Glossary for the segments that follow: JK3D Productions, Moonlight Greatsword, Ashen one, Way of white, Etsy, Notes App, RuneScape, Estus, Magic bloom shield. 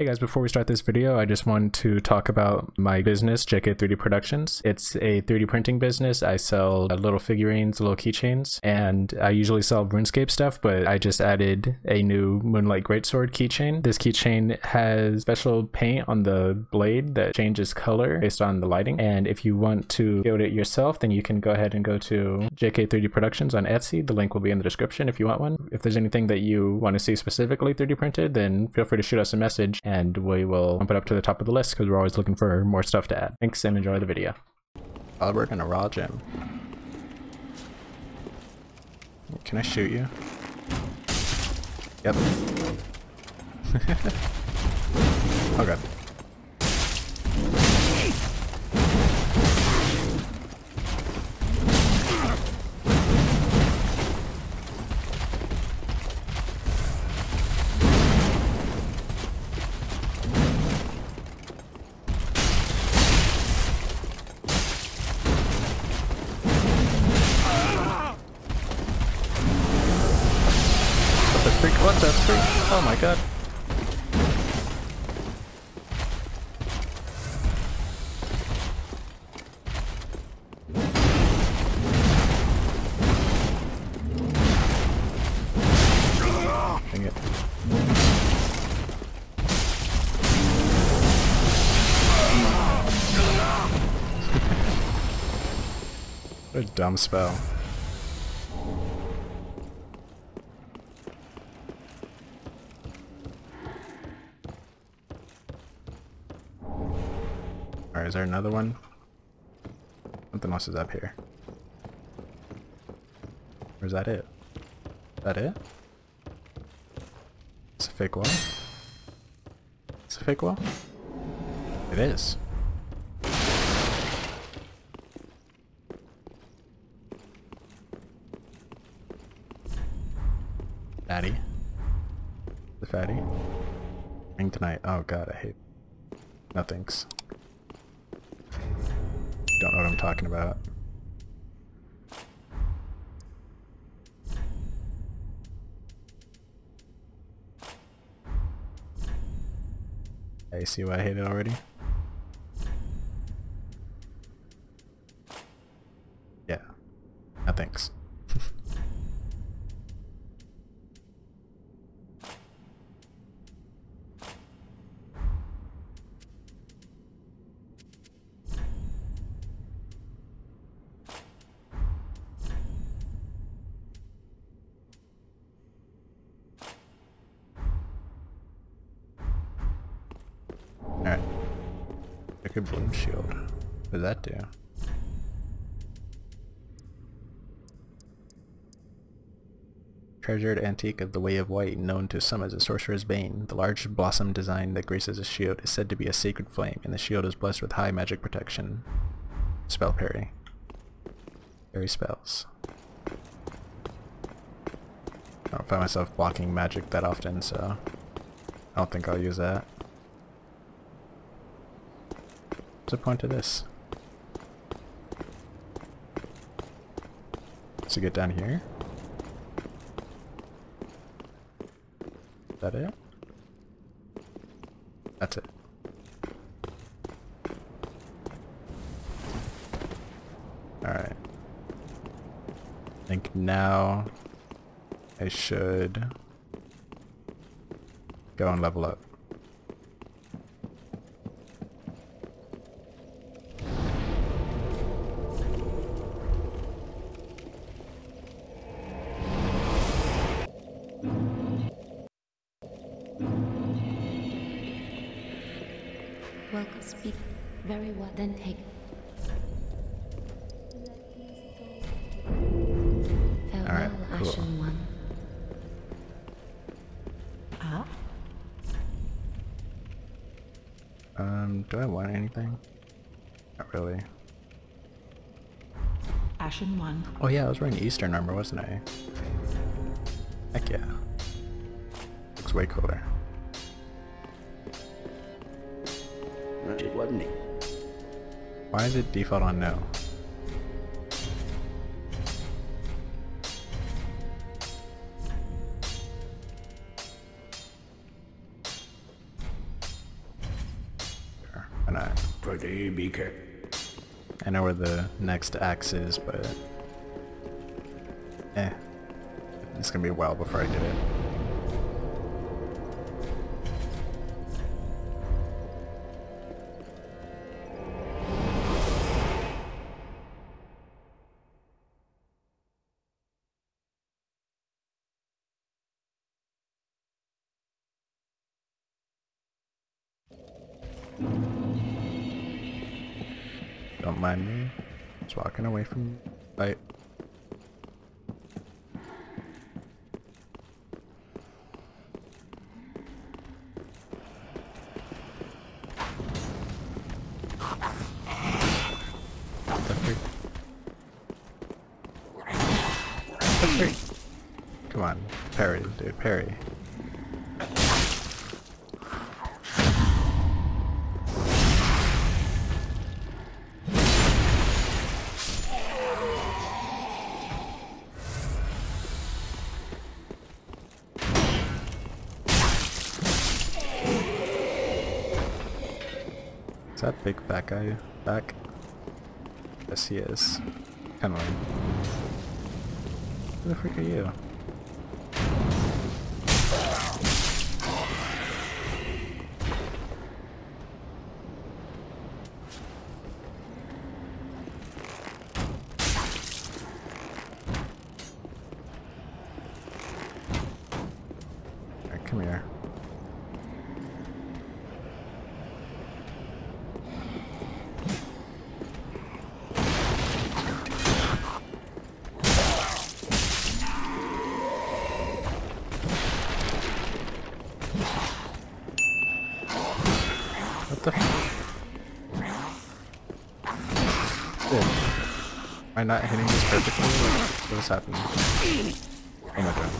Hey guys, before we start this video, I just want to talk about my business, JK3D Productions. It's a 3D printing business. I sell little figurines, little keychains, and I usually sell RuneScape stuff, but I just added a new Moonlight Greatsword keychain. This keychain has special paint on the blade that changes color based on the lighting, and if you want to build it yourself, then you can go ahead and go to JK3D Productions on Etsy. The link will be in the description if you want one. If there's anything that you want to see specifically 3D printed, then feel free to shoot us a message, and we will bump it up to the top of the list because we're always looking for more stuff to add. Thanks and enjoy the video. I'll work in a raw gym. Can I shoot you? Yep. Oh god. What the freak? Oh my god. Dang it. What a dumb spell. Is there another one? Something else is up here. Or is that it? Is that it? It's a fake wall? It's a fake wall? It is. Fatty. The fatty. Ring tonight. Oh god, I hate. No thanks. Don't know what I'm talking about. I see why I hate it already. Yeah. No thanks. Alright. Magic bloom shield. What does that do? Treasured antique of the Way of White, known to some as a sorcerer's bane. The large blossom design that graces a shield is said to be a sacred flame, and the shield is blessed with high magic protection. Spell parry. Parry spells. I don't find myself blocking magic that often, so I don't think I'll use that. What's the point of this? So get down here. Is that it? That's it. Alright. I think now I should go and level up. Welcome, speak very well, then take. Farewell, all right, cool. Ashen one. Ah? Do I want anything? Not really. Ashen one. Oh yeah, I was wearing Eastern armor, wasn't I? Heck yeah. Looks way cooler. Why is it default on no? know. Pretty beaker. I know where the next axe is, but eh. It's gonna be a while before I get it. Don't mind me. Just walking away from bite. Come on, parry, dude, parry. Is that big fat guy back? Yes, he is. Come on. Who the freak are you? Alright, come here. Am I not hitting this perfectly? What is happening? Oh my god.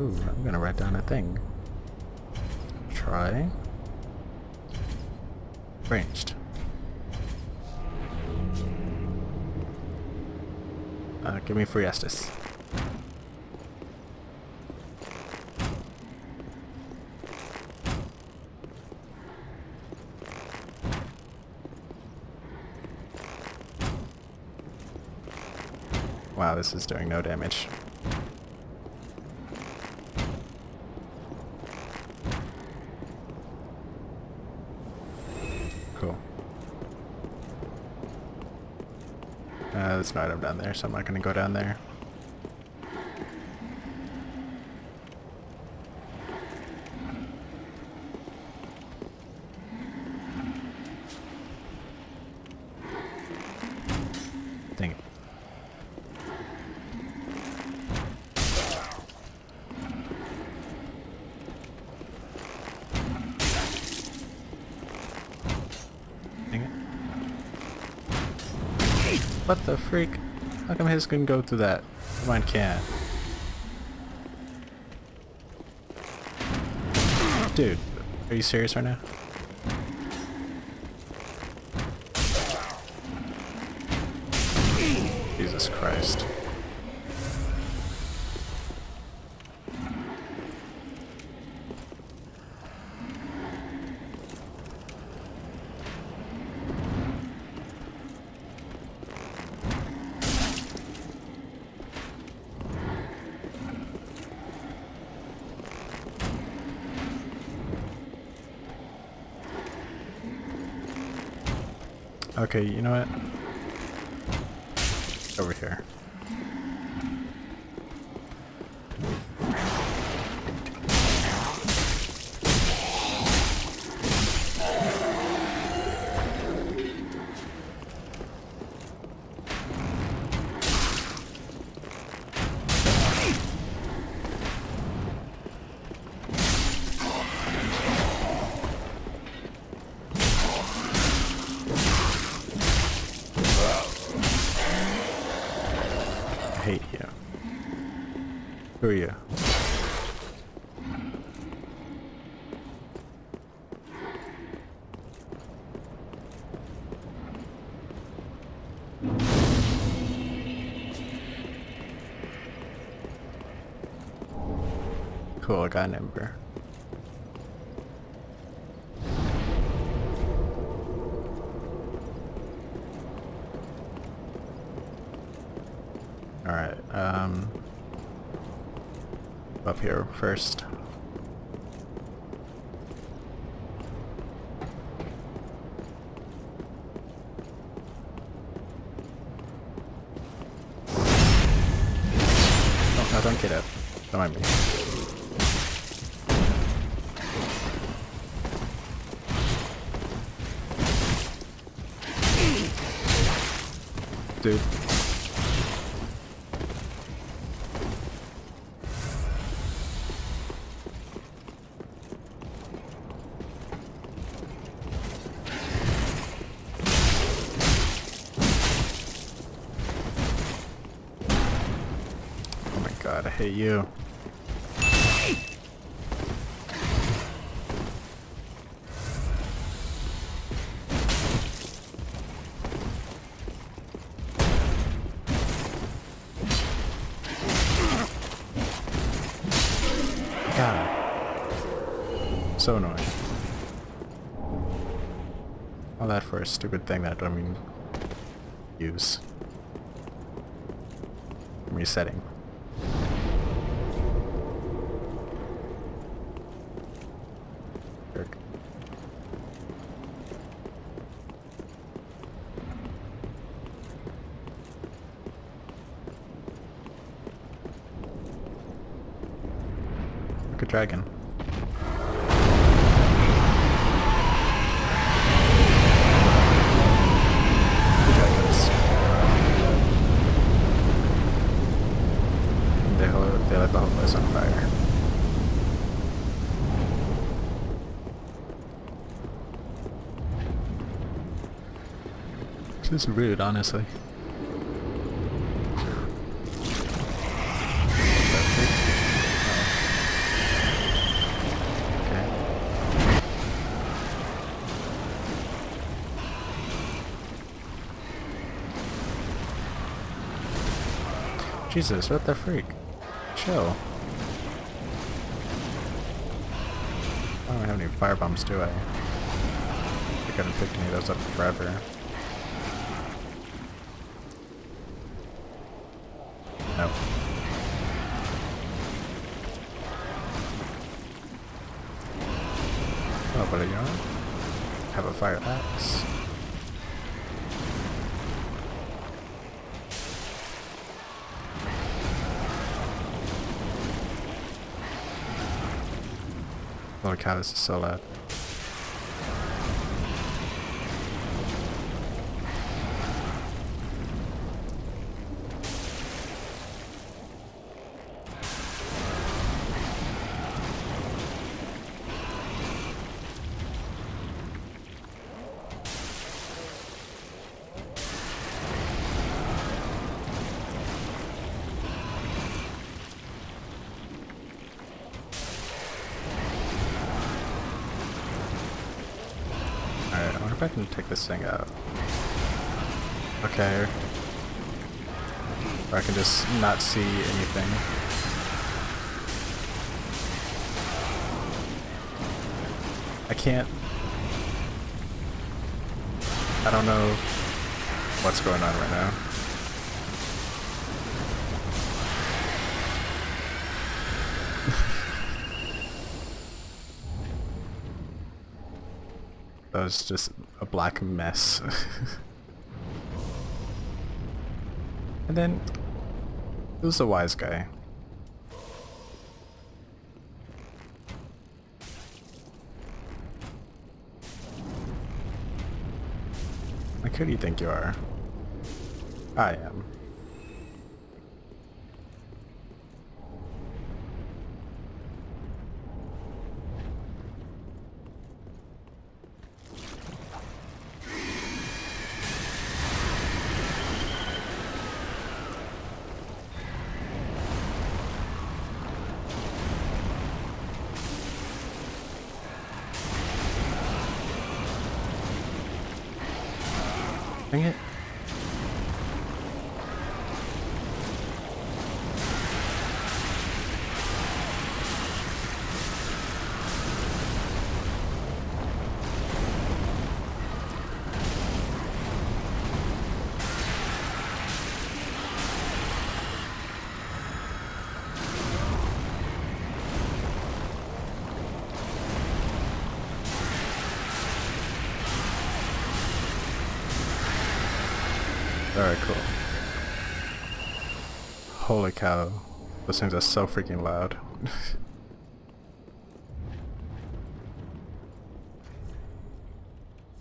Ooh, I'm gonna write down a thing. Try. Ranged. Give me free Estus. Wow, this is doing no damage. Cool. There's no item down there, so I'm not gonna go down there. Dang it. What the freak? How come his can go through that? Mine can't. Dude, are you serious right now? Jesus Christ. Okay, you know what? Over here. Who are you? Cool, I got an ember. Alright, up here first. No, don't get up. Don't mind me. Dude. God, I hate you. God. So annoying. All that for a stupid thing that I don't even use. I'm resetting. A dragon. The dragons. They let the whole place on fire. This is rude, honestly. Jesus, what the freak? Chill. I don't have any firebombs, do I? I could have picked any of those up forever. Nope. Oh, but you know what? Have a fire axe. Holy cow, this is so loud. I can take this thing out. Okay. Or I can just not see anything. I can't. I don't know what's going on right now. That was just a black mess. And then, who's the wise guy? Like, who do you think you are? I am. Dang it. Alright, cool. Holy cow. Those things are so freaking loud.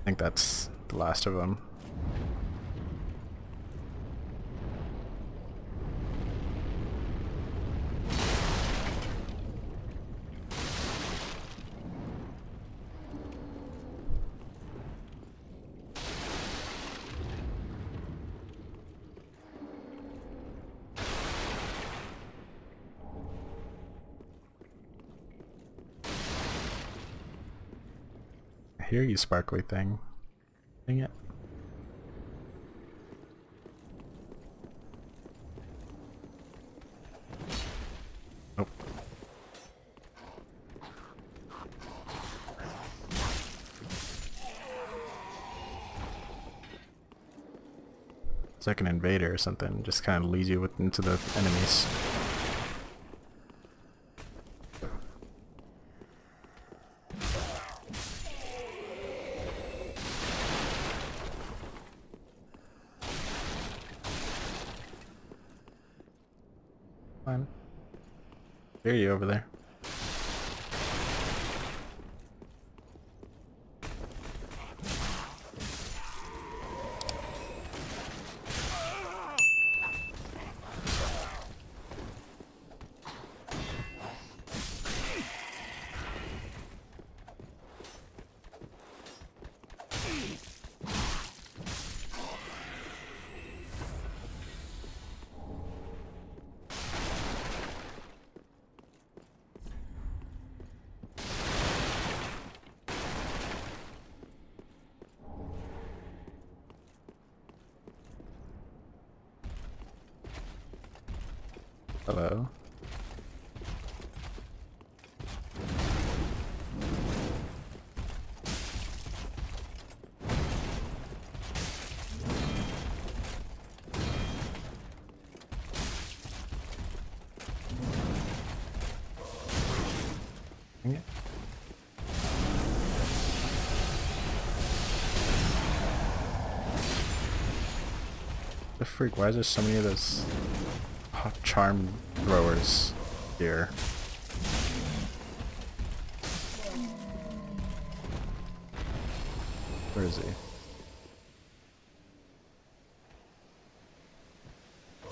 I think that's the last of them. Hear you, sparkly thing. Dang it. Nope. It's like an invader or something. Just kind of leads you into the enemies. Hear you over there. Hello. The freak, why is there so many of those charm throwers here? Where is he? Oh,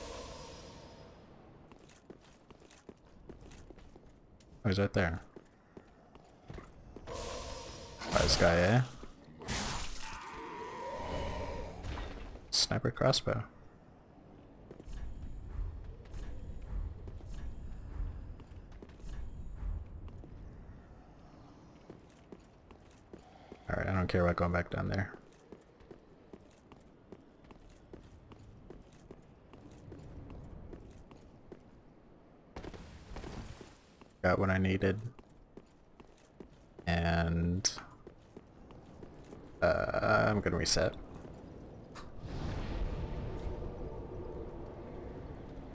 he's right there. Right, this guy, eh? Sniper crossbow. Alright, I don't care about going back down there. Got what I needed. And I'm gonna reset.